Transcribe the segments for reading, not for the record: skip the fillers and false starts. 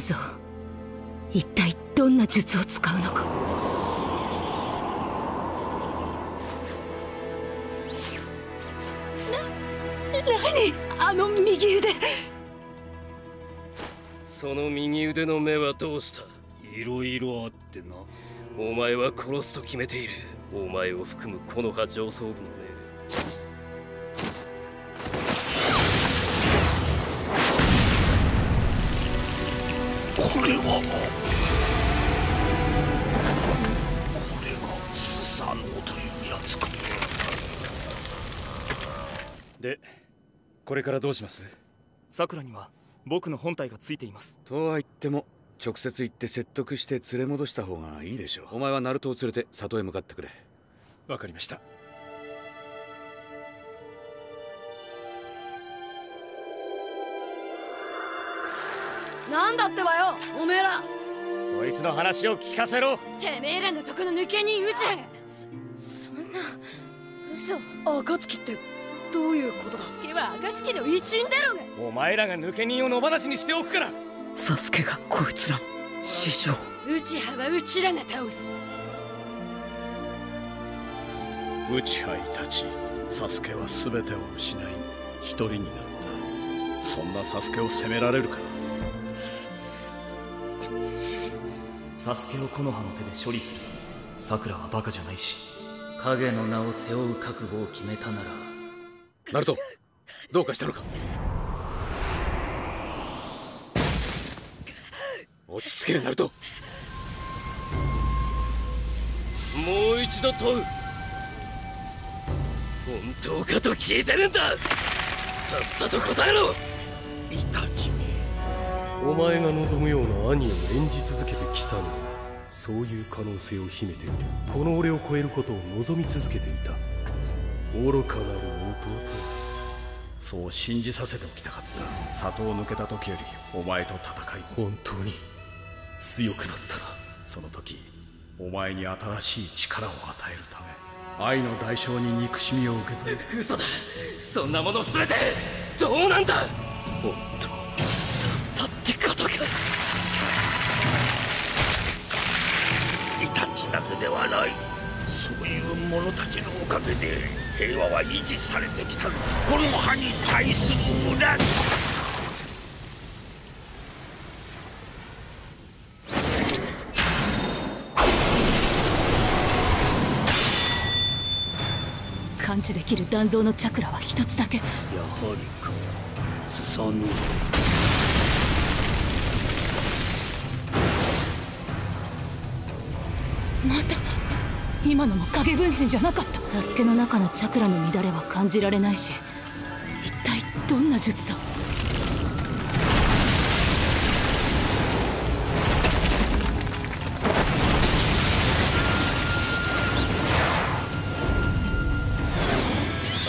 半蔵、一体どんな術を使うのか。何あの右腕。その右腕の目はどうした。いろいろあってな。お前は殺すと決めている。お前を含むこの葉上層部の目。これはスサノオというやつか。で、これからどうします。さくらには僕の本体がついています。とは言っても直接行って説得して連れ戻した方がいいでしょう。お前はナルトを連れて里へ向かってくれ。わかりました。なんだってばよ、おめえら。そいつの話を聞かせろ。てめえらのとこの抜け人うちらが。そんな嘘。暁ってどういうことだ。サスケは暁の一員だろうが。お前らが抜け人を野放しにしておくから。サスケがこいつらの師匠。うちははうちらが倒す。うちはいたちサスケは全てを失い一人になった。そんなサスケを責められるか。サスケを木の葉の手で処理する。桜はバカじゃないし、影の名を背負う覚悟を決めたなら。ナルト、どうかしたのか。落ち着け、ナルト。もう一度問う。本当かと聞いてるんだ。さっさと答えろ。イタチ。お前が望むような兄を演じ続けてきたのはそういう可能性を秘めている。この俺を超えることを望み続けていた愚かなる弟。そう信じさせておきたかった。里を抜けた時よりお前と戦い本当に強くなったな。その時お前に新しい力を与えるため愛の代償に憎しみを受けた。嘘だ。そんなもの全てどうなんだ。本当イタチだけではない。そういう者たちのおかげで平和は維持されてきた。この葉に対する恨み。感知できる断蔵のチャクラは一つだけ。やはりか。スサノオ。また今のも影分身じゃなかった。サスケの中のチャクラの乱れは感じられないし、一体どんな術だ。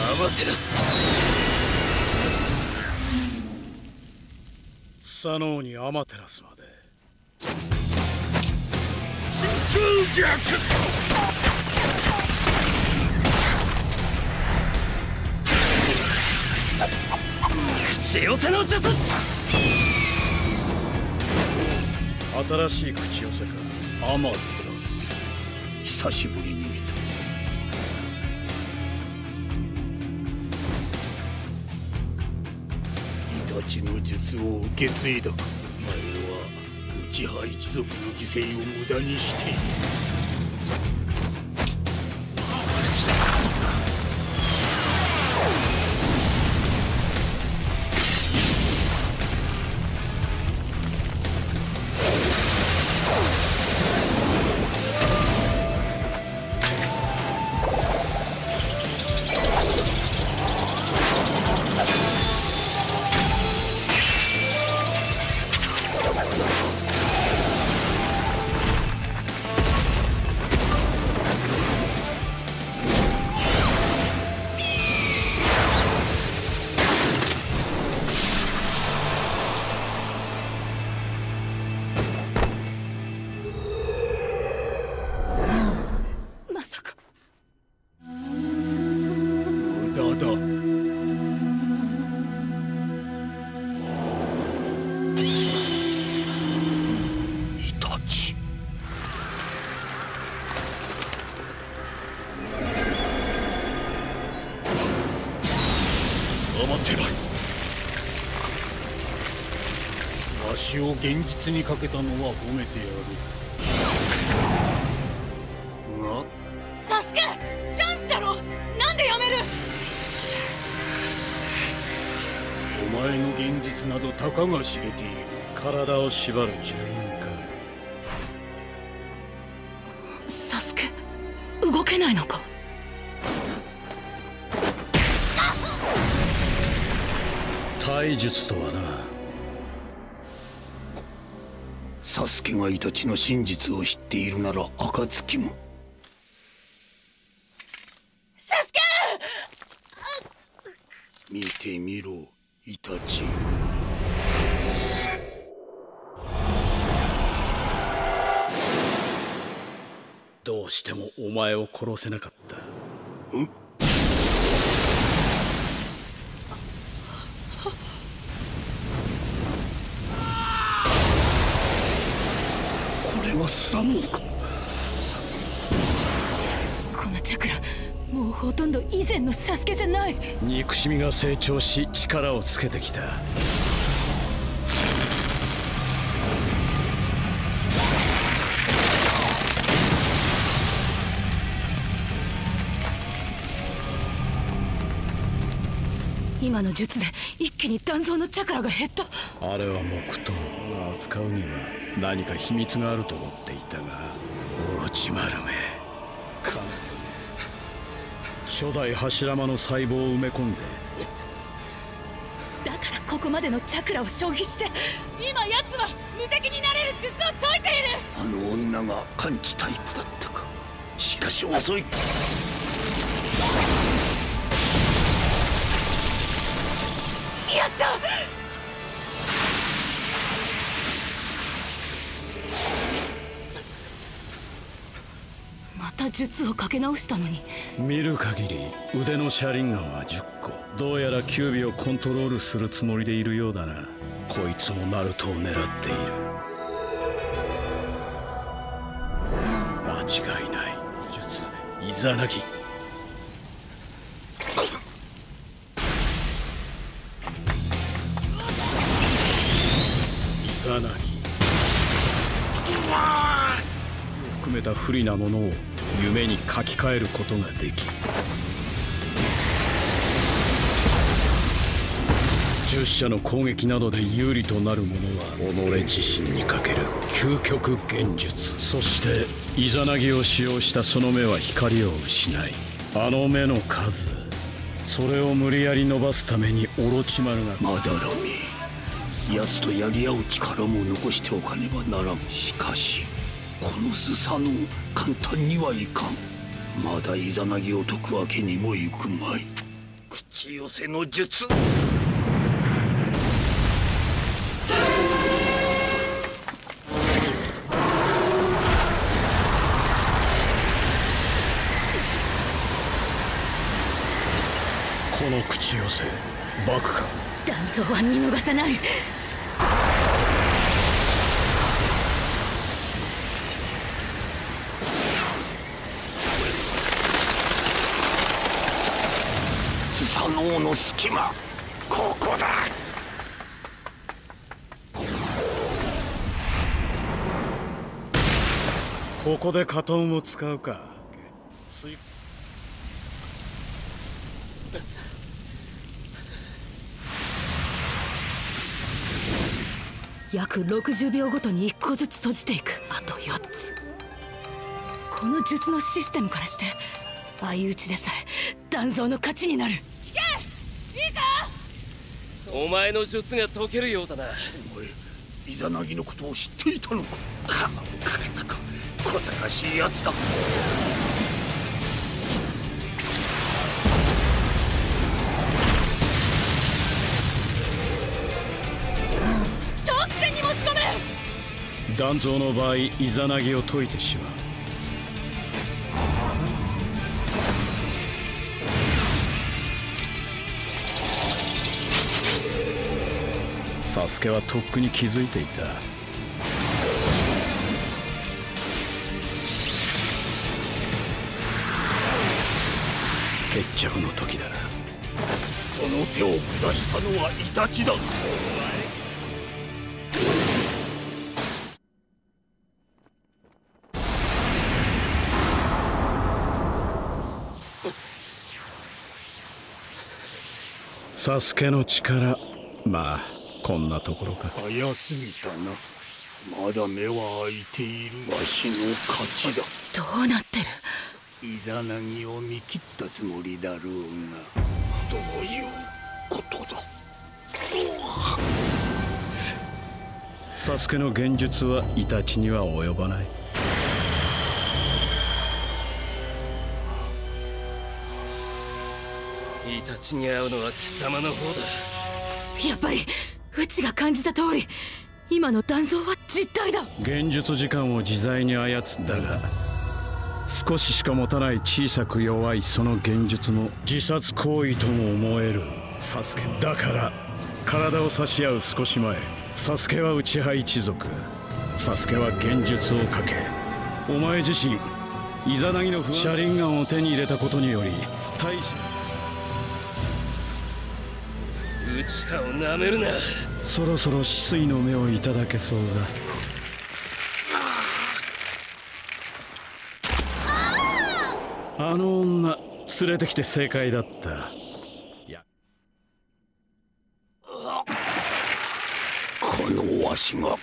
アマテラス。サノオにアマテラスまで。口寄せの術。新しい口寄せか。アマテラス。久しぶりに見た。イタチの術を受け継いだか。内派一族の犠牲を無駄にしている。ま照らす。わしを現実にかけたのは褒めてやるが、サスケ、チャンスだろ、なんでやめる。お前の現実などたかが知れている。体を縛る呪印か。サスケ、動けないのか。体術とはな、サスケがイタチの真実を知っているなら暁も。サスケ、見てみろイタチ。どうしてもお前を殺せなかった。うん、このチャクラ、もうほとんど以前のサスケじゃない。憎しみが成長し力をつけてきた。今の術で一気に断層のチャクラが減った。あれは木刀、扱うには何か秘密があると思っていたが、オロチ丸め初代柱間の細胞を埋め込んで、だからここまでのチャクラを消費して、今やつは無敵になれる術を解いている。あの女が完治タイプだったか。しかし遅い。やった。また術をかけ直したのに。見る限り腕の車輪眼は10個。どうやら九尾をコントロールするつもりでいるようだな。こいつもナルトを狙っている。間違いない。術イザナギ。含めた不利なものを夢に書き換えることができ、10社の攻撃などで有利となるものは己自身にかける究極幻術。そしてイザナギを使用したその目は光を失い、あの目の数、それを無理やり伸ばすためにオロチマルがまだらみ、ヤスとやり合う力も残しておかねばならん。しかしこのスサノオ、簡単にはいかん。まだイザナギを解くわけにもいくまい。口寄せの術。この口寄せ、バクか。断層は見逃さない。スサノオの隙間、ここだ。ここでカトンを使うか。約60秒ごとに1個ずつ閉じていく。あと4つ。この術のシステムからして、相打ちでさえ断層の勝ちになる。聞け、いいか。お前の術が解けるようだな。お前、イザナギのことを知っていたのか。鎌をかけたか。小賢しいやつだ。断層の場合、イザナギを解いてしまう。サスケはとっくに気づいていた。決着の時だな。その手を下したのはイタチだ。サスケの力、まあこんなところか。早すぎたな。まだ目は開いている。わしの勝ちだ。どうなってる？イザナギを見切ったつもりだろうが、どういうことだ。サスケの幻術はイタチには及ばない。イタチに会うのは貴様の方だ。やっぱりうちが感じた通り、今の断層は実体だ。幻術時間を自在に操ったが、少ししか持たない小さく弱いその幻術も自殺行為とも思える。サスケだから、体を差し合う少し前、サスケは内派一族、サスケは幻術をかけ、お前自身イザナギの不安、車輪ガンを手に入れたことにより大使。うちはをなめるな。そろそろ死水の目をいただけそうだ。あの女連れてきて正解だった。いや、このわしが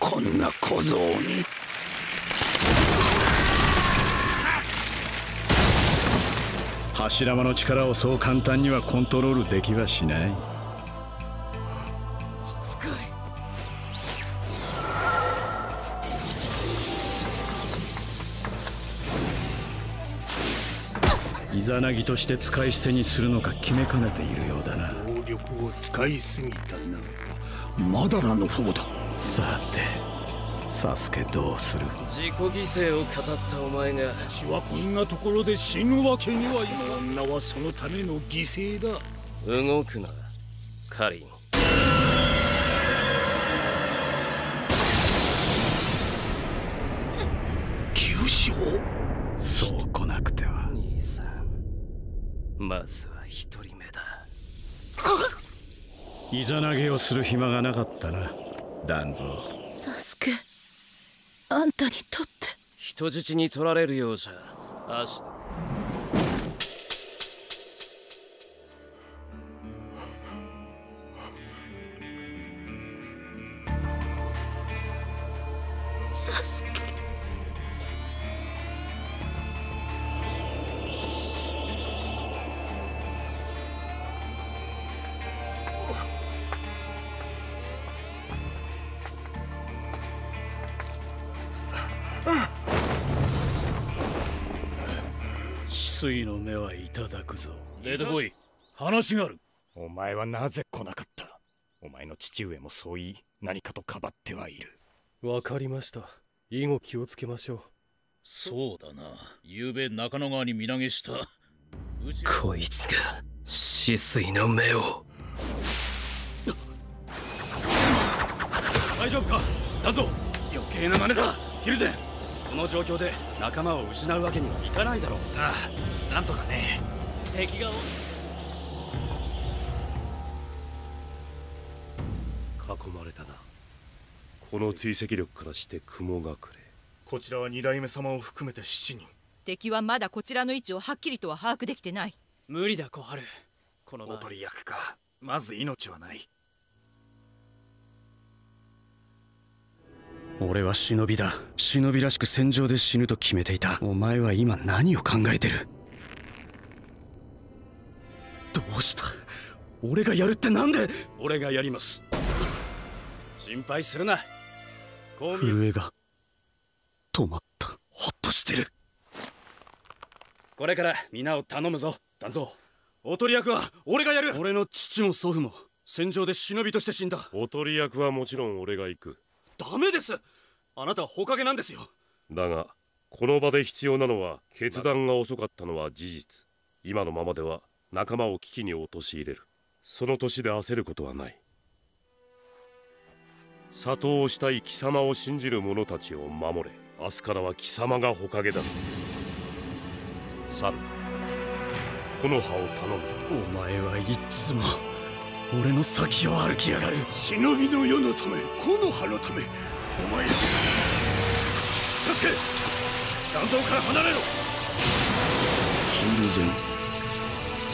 こんな小僧に。柱間の力をそう簡単にはコントロールできはしない。しつこい。イザナギとして使い捨てにするのか決めかねているようだな。能力を使いすぎたな。マダラの方だ。さてサスケどうする。自己犠牲を語ったお前が、私はこんなところで死ぬわけにはいかん。女はそのための犠牲だ。動くなカリン。急死を。そう来なくては。兄さん、まずは一人目だ。イザナギをする暇がなかったな、団蔵。サスケ、あんたにとって人質に取られるようじゃ足。サスケ。水の目はいただくぞ。レッドボーイ、話がある。お前はなぜ来なかった。お前の父上もそう言い、何かとかばってはいる。わかりました。以後気をつけましょう。そうだな、ゆうべ中野川に身投げしたこいつが死水の目を。大丈夫かだぞ。余計な真似だヒルゼン。この状況で仲間を失うわけにはいかないだろう。ああ、なんとかね。敵が囲まれたな。この追跡力からして雲隠れ。こちらは二代目様を含めて7人。敵はまだこちらの位置をはっきりとは把握できてない。無理だ小春。このおとり役か。まず命はない。俺は忍びだ。忍びらしく戦場で死ぬと決めていた。お前は今何を考えてる。どうした。俺がやるってなんで。俺がやります。心配するな。震えが止まった。ホッとしてる。これから皆を頼むぞ団蔵。おとり役は俺がやる。俺の父も祖父も戦場で忍びとして死んだ。おとり役はもちろん俺が行く。ダメです。あなたはほかげなんですよ。だがこの場で必要なのは、決断が遅かったのは事実。今のままでは仲間を危機に陥れる。その年で焦ることはない。里をしたい貴様を信じる者たちを守れ。明日からは貴様がほかげだ。さあ、木の葉を頼む。お前はいつも俺の先を歩きやがる。忍びの世のため、木の葉のため、お前、サスケ、弾道から離れろ。ヒル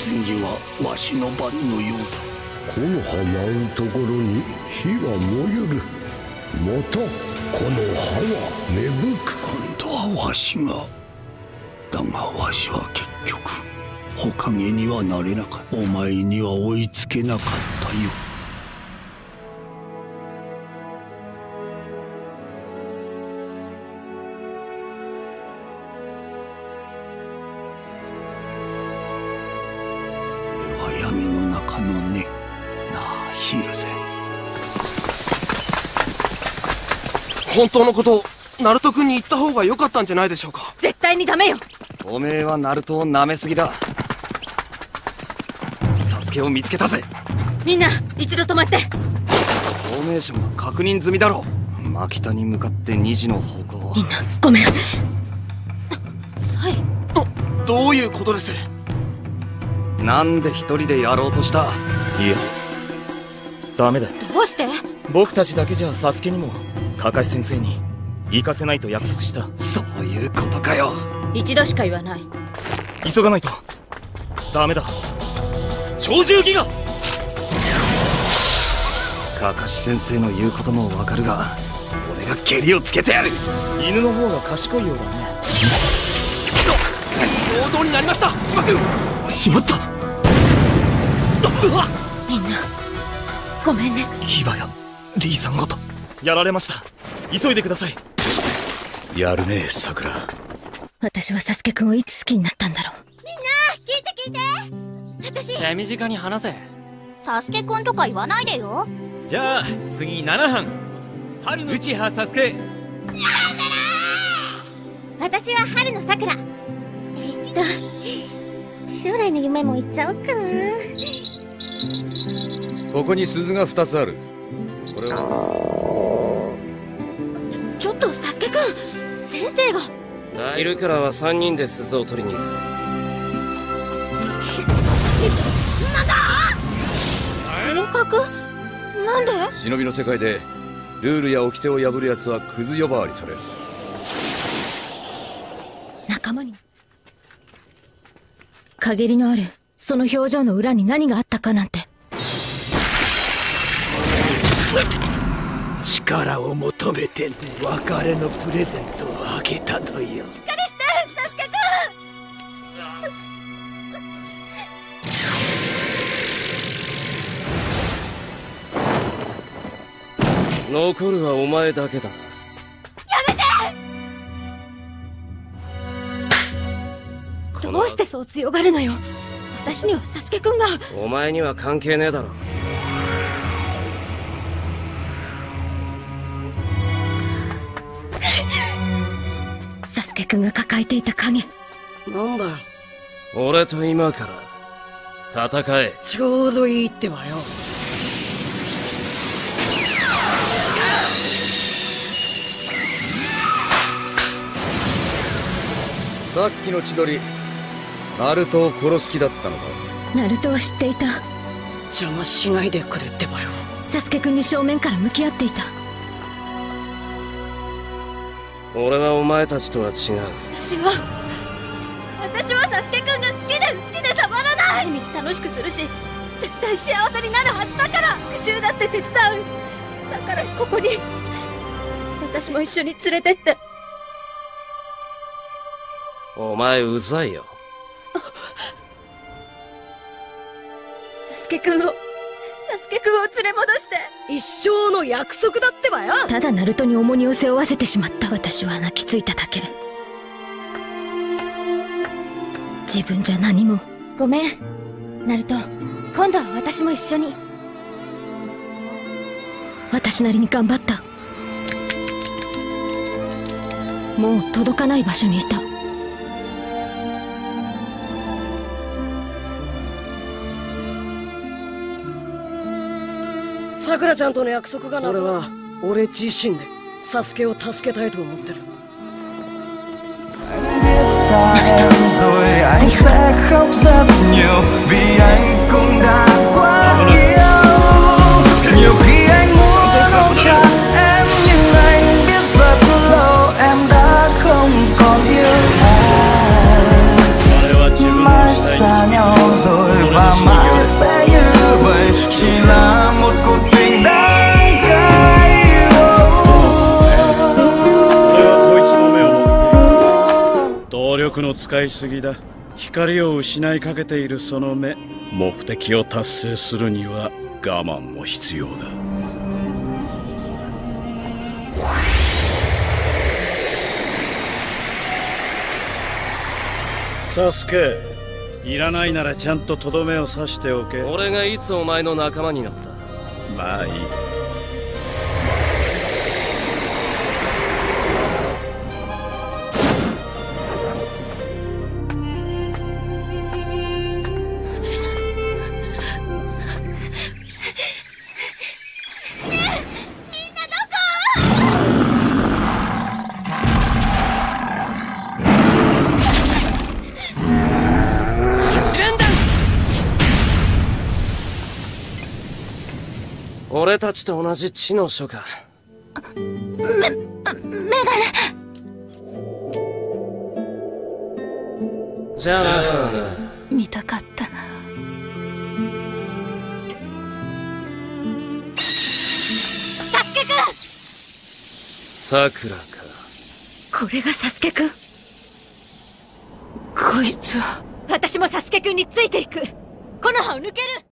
ゼン、次はわしの番のようだ。木の葉舞うところに火は燃ゆる。またこの葉は芽吹く。今度はわしが。だがわしは結局火影にはなれなかった。お前には追いつけなかったよ。これは闇の中の根、なあヒルゼン。本当のことをナルト君に言った方が良かったんじゃないでしょうか。絶対にダメよ。おめえはナルトを舐めすぎだ。サスケを見つけたぜ。みんな一度止まって。フォーメーションは確認済みだろう。マキタに向かって2時の方向。みんなごめん。サイ、どういうことです。なんで一人でやろうとした。いやダメだ。どうして。僕たちだけじゃサスケにもカカシ先生に行かせないと約束した。そういうことかよ。一度しか言わない。急がないとダメだ。鳥獣戯画。カカシ先生の言うこともわかるが、俺が蹴りをつけてやる。犬の方が賢いようだね。暴動になりました。今くんしまった。みんなごめんね。キバやリーさんごとやられました。急いでください。やるねさくら。私はサスケくんをいつ好きになったんだろう。みんな聞いて聞いて。私手短に話せ。サスケくんとか言わないでよ。じゃあ次7班春の内葉サスケ。私は春のさくら。将来の夢も言っちゃおうかな。ここに鈴が2つある。これはちょっとサスケくん、先生が。いるからは3人で鈴を取りに行く。なんだ合格。なんで。忍びの世界でルールや掟を破るやつはクズ呼ばわりされる。仲間に陰りのあるその表情の裏に何があったかなんて。力を求めて別れのプレゼントをあげたのよ。しっかりしてサスケくん。残るはお前だけだ。やめて。どうしてそう強がるのよ。私にはサスケくんが。お前には関係ねえだろ。君が抱えていた影なんだ。俺と今から戦え。ちょうどいいってばよ。さっきの千鳥、ナルトを殺す気だったのか。ナルトは知っていた。邪魔しないでくれってばよ。サスケ君に正面から向き合っていた。俺はお前たちとは違う。私はサスケくんが好きでたまらない。毎日楽しくするし、絶対幸せになるはずだから。復讐だって手伝う。だからここに私も一緒に連れてって。お前うざいよ。サスケくんを連れ戻して。一生の約束だってばよ。ただナルトに重荷を背負わせてしまった。私は泣きついただけ。自分じゃ何も。ごめんナルト、今度は私も一緒に。私なりに頑張った。もう届かない場所にいた。さくらちゃんとの約束がな。俺自身でサスケを助けたいと思ってる。Thật rồi anh sẽ khóc rất nhiều vì anh cũng đã quá yêu. Nhiều khi anh muốn không chặt em nhưng anh biết rất lâu em đã không còn yêu anh. Mãi xa nhau rồi và mãi sẽ như vậy, chỉ là một cuộc tình đã.僕の使いすぎだ。光を失いかけているその目、目的を達成するには我慢も必要だ。サスケ、いらないならちゃんととどめを刺しておけ。俺がいつお前の仲間になった？まあいい。俺たちと同じ地の書か。メガネ。じゃあな。見たかったな。サスケくん。さくらか。これがサスケくん。こいつは。私もサスケくんについていく。木の葉を抜ける。